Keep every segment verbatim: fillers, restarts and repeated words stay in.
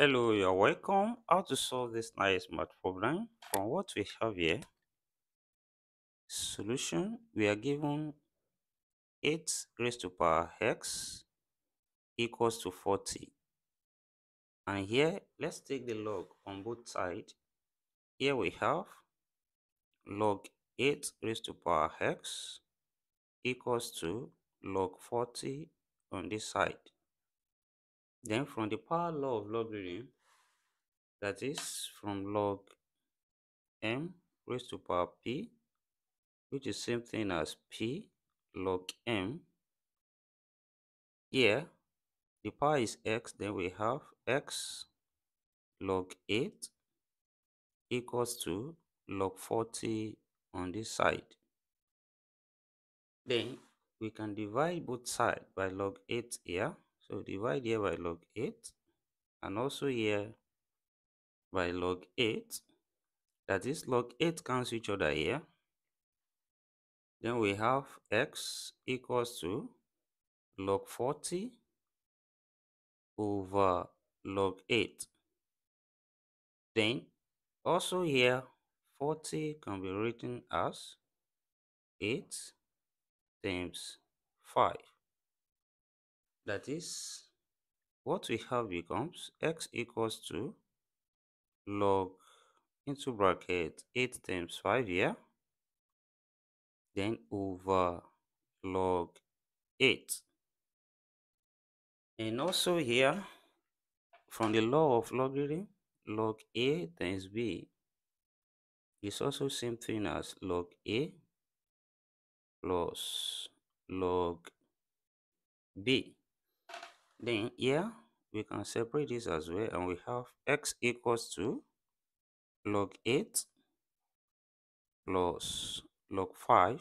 Hello, you're welcome. How to solve this nice math problem? From what we have here, solution, we are given eight raised to power x equals to forty. And here, let's take the log on both sides. Here we have log eight raised to power x equals to log forty on this side. Then from the power law of logarithm, that is from log m raised to power p, which is same thing as p log m. Here the power is x, then we have x log eight equals to log forty on this side. Then we can divide both sides by log eight here. So divide here by log eight, and also here by log eight. That is, log eight cancel each other here. Then we have x equals to log forty over log eight. Then also here, forty can be written as eight times five. That is, what we have becomes x equals to log into bracket eight times five here, then over log eight. And also here, from the law of logarithm, log a times b is also same thing as log a plus log b. Then here we can separate this as well, and we have x equals to log eight plus log five,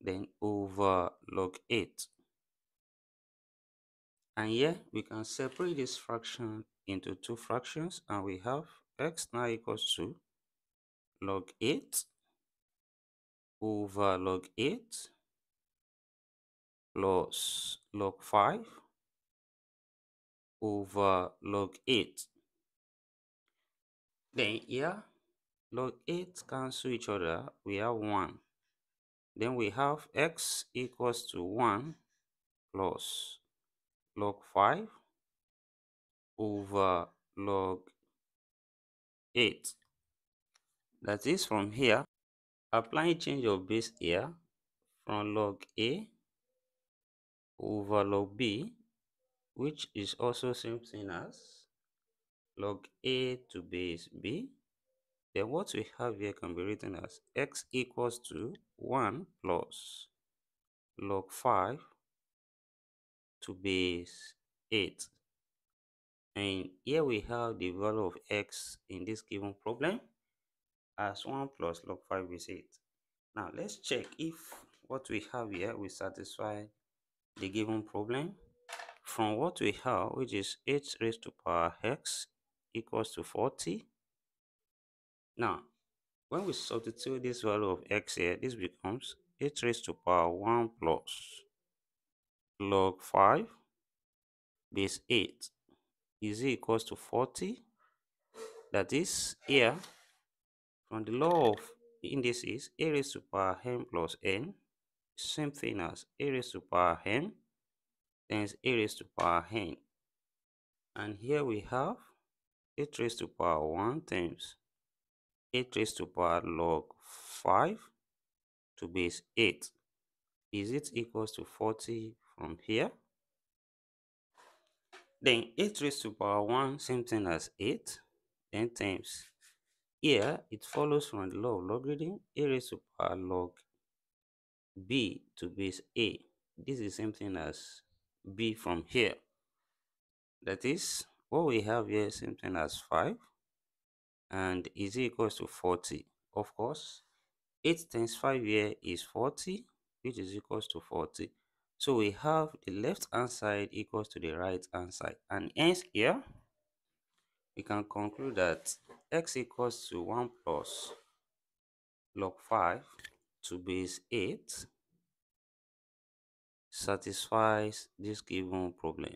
then over log eight. And here we can separate this fraction into two fractions, and we have x now equals to log eight over log eight plus log five over log eight. Then here log eight cancel each other, we have one. Then we have x equals to one plus log five over log eight. That is, from here, applying change of base here, from log a over log b, which is also same thing as log a to base b. Then what we have here can be written as x equals to one plus log five to base eight. And here we have the value of x in this given problem as one plus log five is eight. Now let's check if what we have here will satisfy the given problem. From what we have, which is eight raised to power x equals to forty. Now, when we substitute this value of x here, this becomes eight raised to power one plus log five base eight is equals to forty. That is, here, from the law of indices, a raised to power m plus n, same thing as a raised to power m times a raised to power n. And here we have eight raised to power one times eight raised to power log five to base eight. Is it equals to forty from here? Then eight raised to power one, same thing as eight, then times here, it follows from the law of logarithm, a raised to power log b to base a. This is same thing as b from here. That is, what we have here is same thing as five, and is equals to forty. Of course, eight times five here is forty, which is equals to forty. So we have the left hand side equals to the right hand side, and hence here we can conclude that x equals to one plus log five to base eight satisfies this given problem.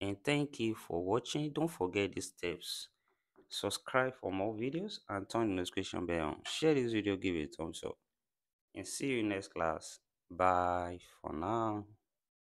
And thank you for watching. Don't forget these tips. Subscribe for more videos and turn the notification bell on. Share this video, give it a thumbs up, and see you in next class. Bye for now.